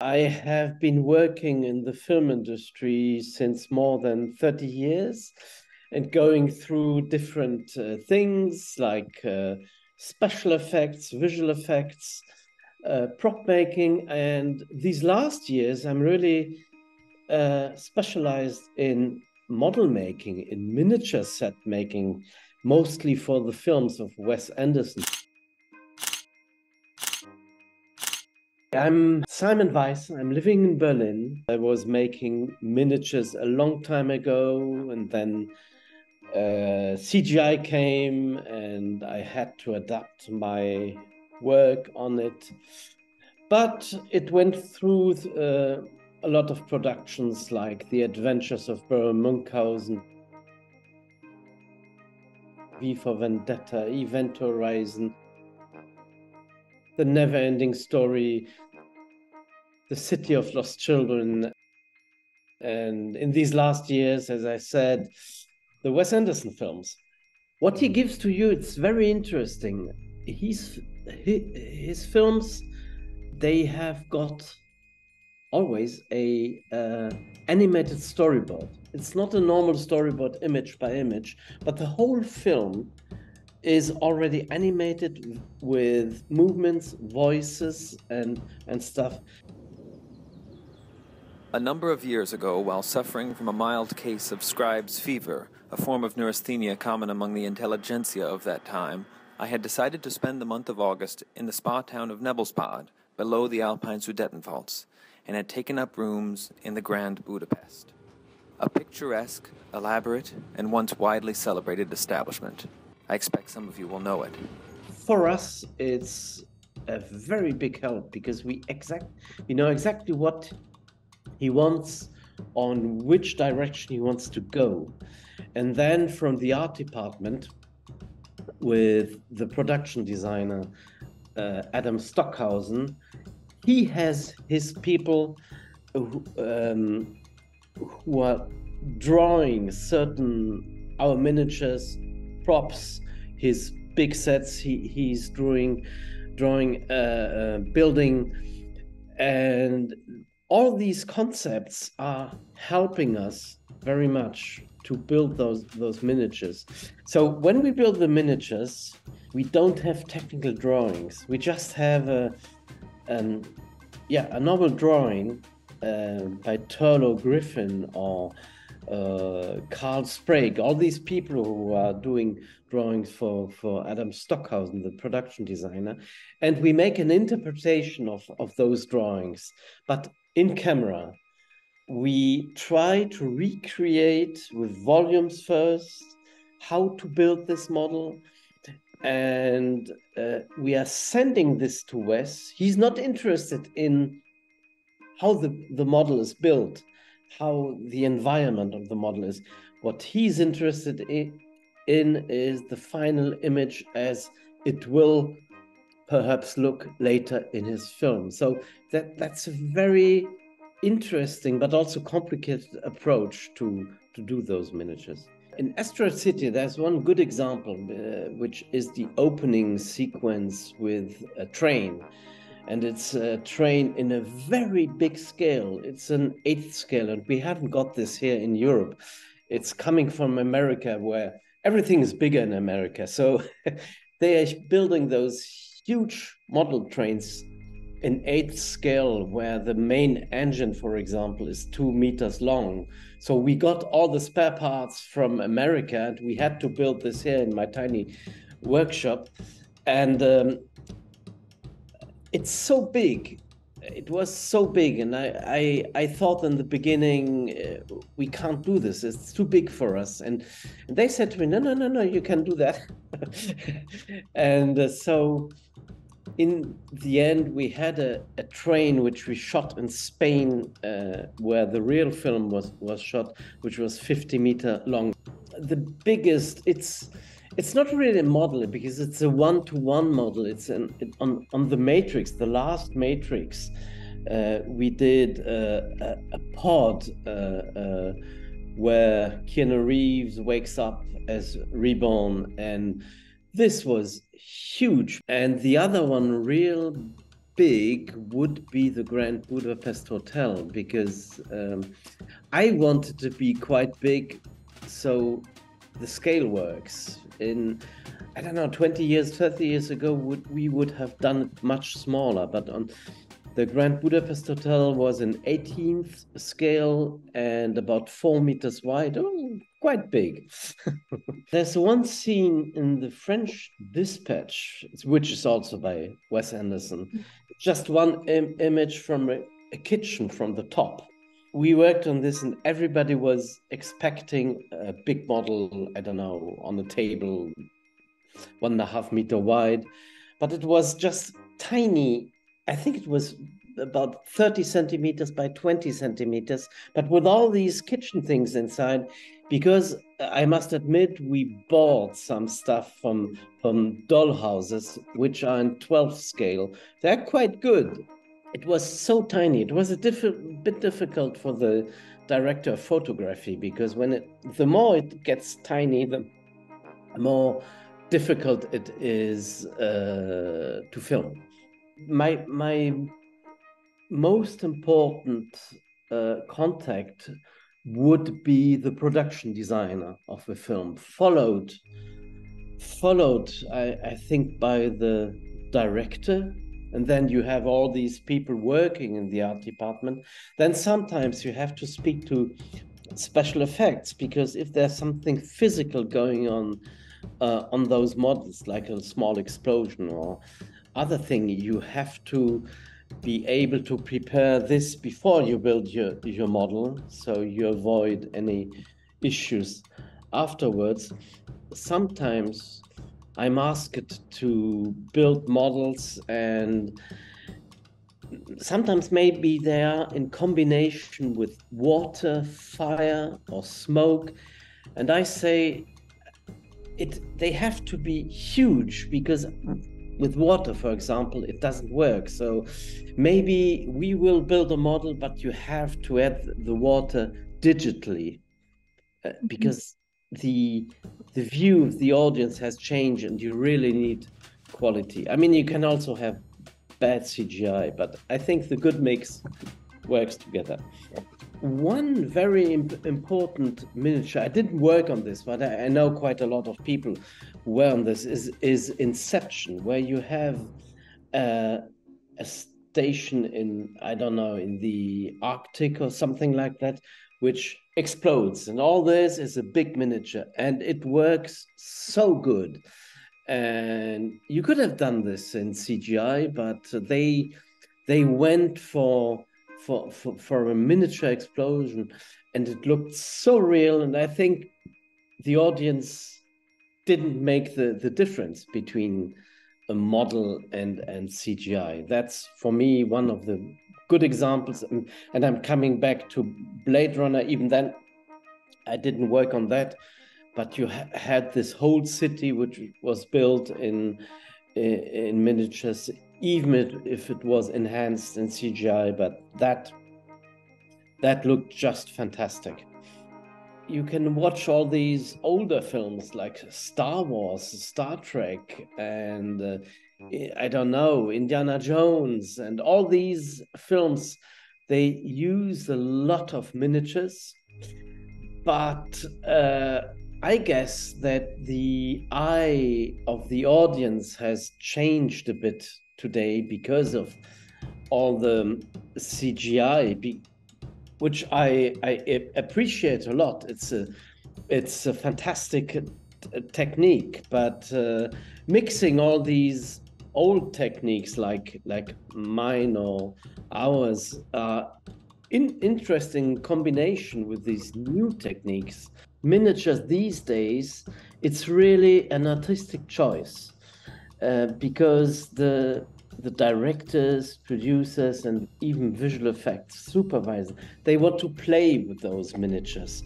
I have been working in the film industry since more than 30 years and going through different things like special effects, visual effects, prop making. And these last years, I'm really specialized in model making, in miniature set making, mostly for the films of Wes Anderson. I'm Simon Weiss. I'm living in Berlin. I was making miniatures a long time ago, and then CGI came and I had to adapt my work on it. But it went through a lot of productions like The Adventures of Baron Munchausen, V for Vendetta, Event Horizon, The NeverEnding Story, The City of Lost Children. And in these last years, as I said, the Wes Anderson films. What he gives to you, it's very interesting. His films, they have got always a animated storyboard. It's not a normal storyboard image by image, but the whole film is already animated with movements, voices, and stuff. A number of years ago, while suffering from a mild case of scribe's fever, a form of neurasthenia common among the intelligentsia of that time, I had decided to spend the month of August in the spa town of Nebelspod, below the Alpine Sudetenwalds, and had taken up rooms in the Grand Budapest, a picturesque, elaborate, and once widely celebrated establishment. I expect some of you will know it. For us, it's a very big help because we know exactly what he wants, on which direction he wants to go. And then from the art department, with the production designer, Adam Stockhausen, he has his people who are drawing our miniatures, props, his big sets. He's drawing, building, and all these concepts are helping us very much to build those miniatures. So when we build the miniatures, we don't have technical drawings. We just have a normal drawing by Turlo Griffin or Carl Sprague, all these people who are doing drawings for Adam Stockhausen, the production designer, and we make an interpretation of those drawings. But in camera, we try to recreate with volumes first how to build this model, and we are sending this to Wes. He's not interested in how the model is built, how the environment of the model is. What he's interested in is the final image as it will perhaps look later in his film. So that's a very interesting but also complicated approach to do those miniatures. In Asteroid City, there's one good example, which is the opening sequence with a train. And it's a train in a very big scale. It's an 8th scale, and we haven't got this here in Europe. It's coming from America, where everything is bigger in America. So they are building those huge model trains in 8th scale, where the main engine, for example, is 2 meters long. So we got all the spare parts from America, and we had to build this here in my tiny workshop. And it's so big. It was so big, and I thought in the beginning, we can't do this. It's too big for us. And they said to me, no, you can do that. And so in the end, we had a train which we shot in Spain, where the real film was shot, which was 50 meters long. The biggest, it's not really a model because it's a one-to-one model. It's on the Matrix, the last Matrix. We did a pod where Keanu Reeves wakes up as reborn, and this was huge. And the other one, real big would be the Grand Budapest Hotel, because I wanted to be quite big, so the scale works. In, I don't know, 20 years, 30 years ago, we would have done it much smaller, but on the Grand Budapest Hotel was an 18th scale and about 4 meters wide. Oh, quite big. There's one scene in The French Dispatch, which is also by Wes Anderson. Just one image from a kitchen from the top. We worked on this and everybody was expecting a big model, I don't know, on the table, 1.5 meter wide. But it was just tiny. I think it was about 30 centimeters by 20 centimeters, but with all these kitchen things inside, because I must admit, we bought some stuff from dollhouses, which are in 12 scale. They're quite good. It was so tiny. It was a bit difficult for the director of photography, because when the more it gets tiny, the more difficult it is to film. My most important contact would be the production designer of the film, followed I think by the director, and then you have all these people working in the art department. Then sometimes you have to speak to special effects, because if there's something physical going on those models, like a small explosion or other thing, you have to be able to prepare this before you build your model, so you avoid any issues afterwards. Sometimes I'm asked to build models, and sometimes maybe they are in combination with water, fire, or smoke, and I say they have to be huge, because with water, for example, it doesn't work. So maybe we will build a model, but you have to add the water digitally, because the view of the audience has changed and you really need quality. I mean, you can also have bad CGI, but I think the good mix works together. One very important miniature, I didn't work on this, but I know quite a lot of people who were on this, is Inception, where you have a station in, I don't know, in the Arctic or something like that, which explodes. And all this is a big miniature, and it works so good. And you could have done this in CGI, but they went for a miniature explosion, and it looked so real, and I think the audience didn't make the difference between a model and CGI. That's, for me, one of the good examples, and I'm coming back to Blade Runner. Even then, I didn't work on that, but you had this whole city which was built in miniatures, even if it was enhanced in CGI, but that looked just fantastic. You can watch all these older films like Star Wars, Star Trek, and I don't know, Indiana Jones, and all these films, they use a lot of miniatures, but I guess that the eye of the audience has changed a bit today because of all the CGI, which I appreciate a lot. It's a fantastic technique, but mixing all these old techniques like mine or ours are in interesting combination with these new techniques. Miniatures these days, it's really an artistic choice. Because the directors, producers, and even visual effects supervisors, they want to play with those miniatures.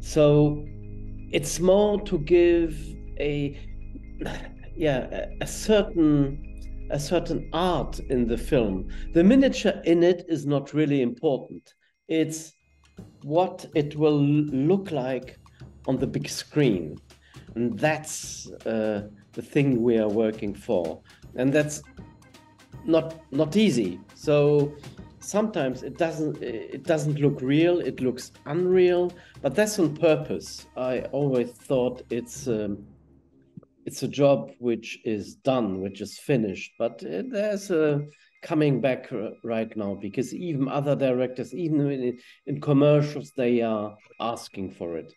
So it's more to give a certain art in the film. The miniature in it is not really important. It's what it will look like on the big screen, and that's the thing we are working for. And that's not easy. So sometimes it doesn't look real, it looks unreal, but that's on purpose. I always thought it's a job which is done, which is finished, but there's a coming back right now, because even other directors, even in commercials, they are asking for it.